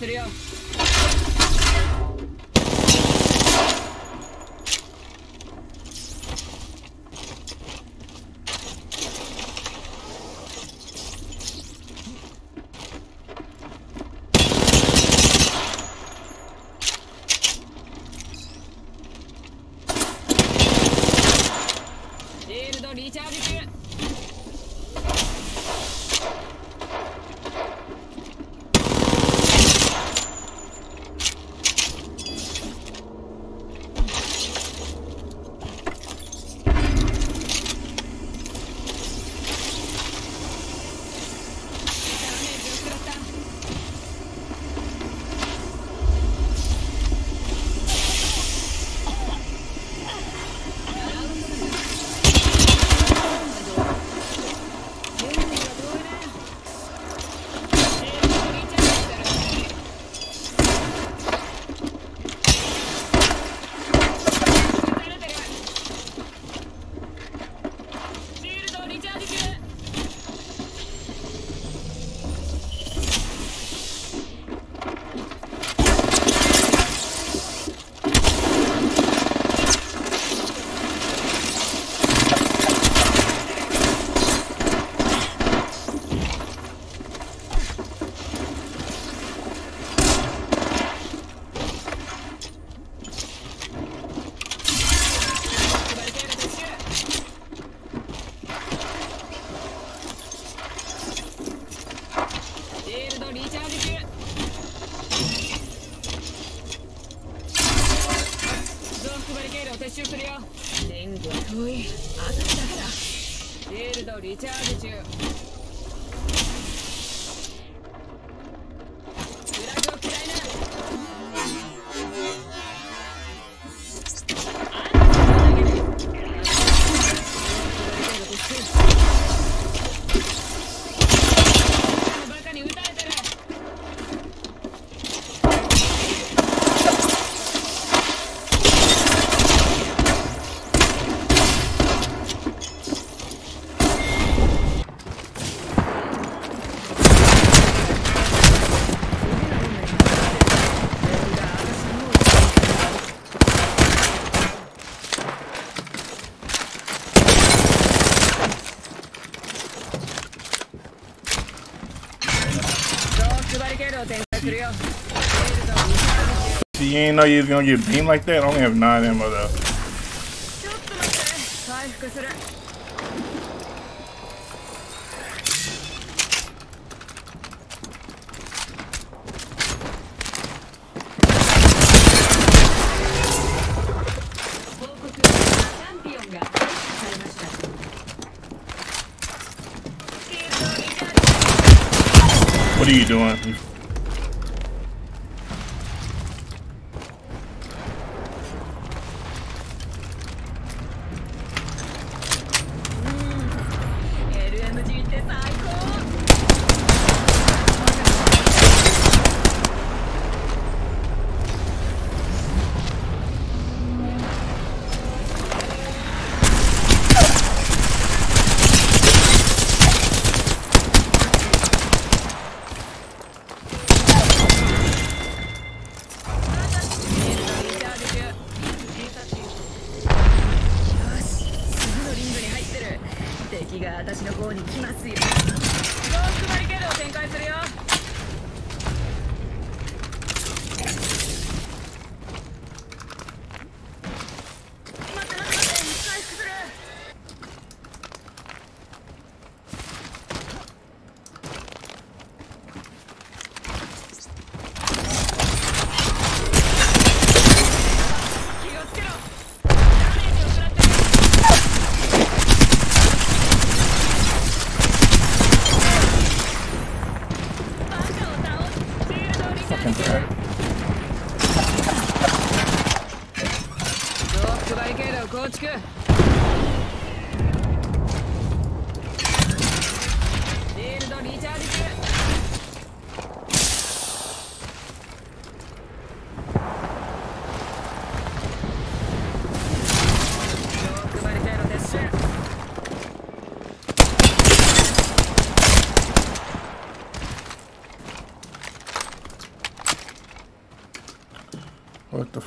Getireyim. You ain't know you was gonna get beamed like that. I only have 9 ammo though. What are you doing?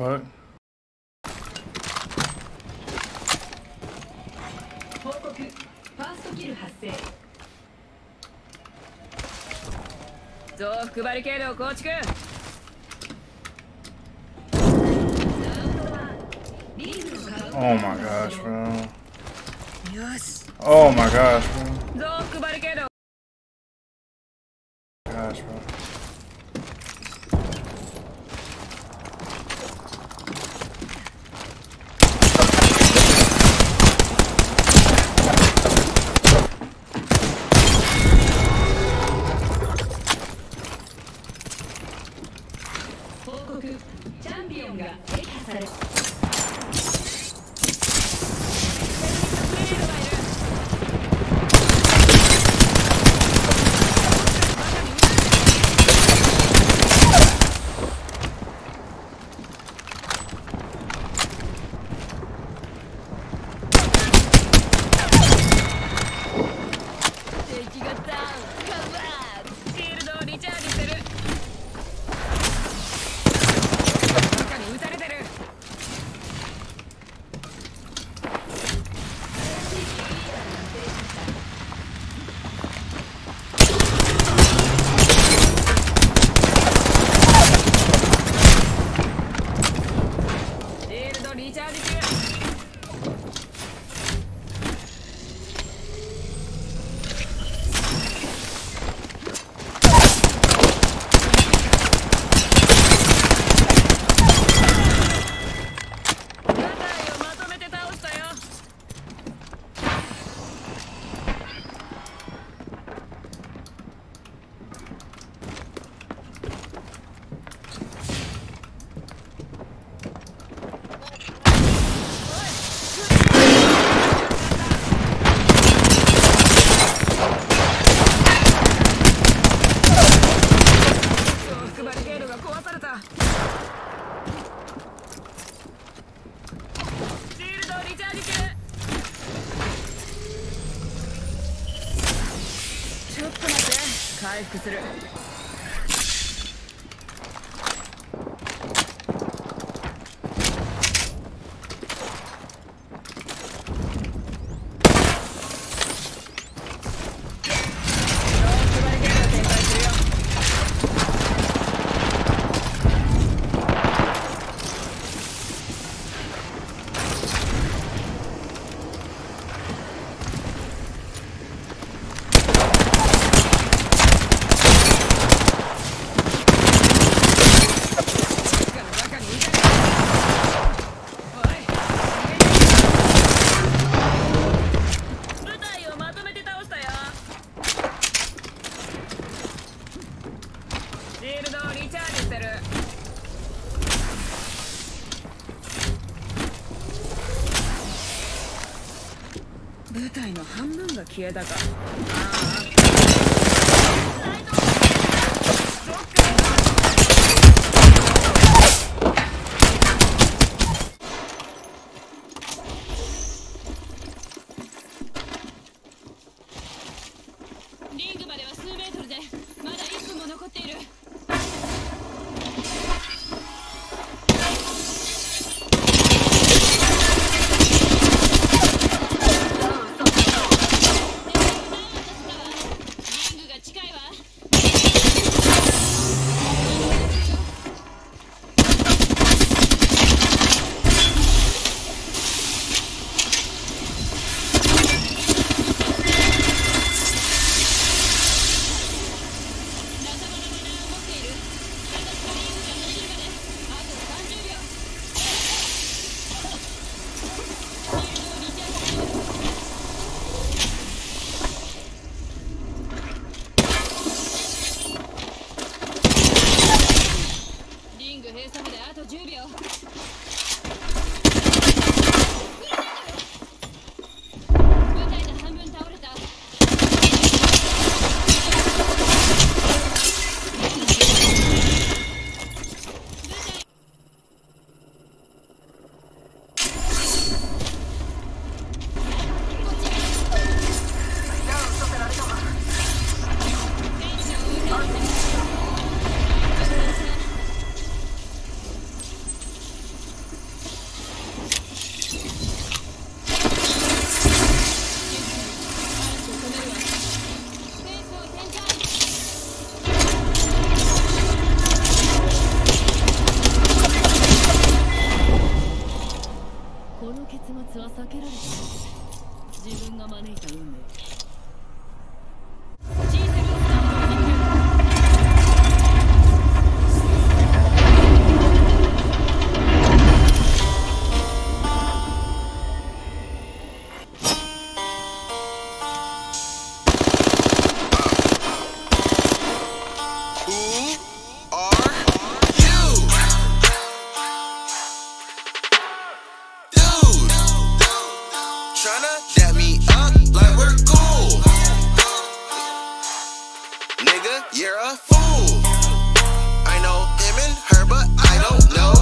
fuck? Oh my gosh, bro. Oh my gosh, bro. Gosh, bro. この結末は避けられた。自分が招いた運命。 You're a fool. I know him and her, but I don't know.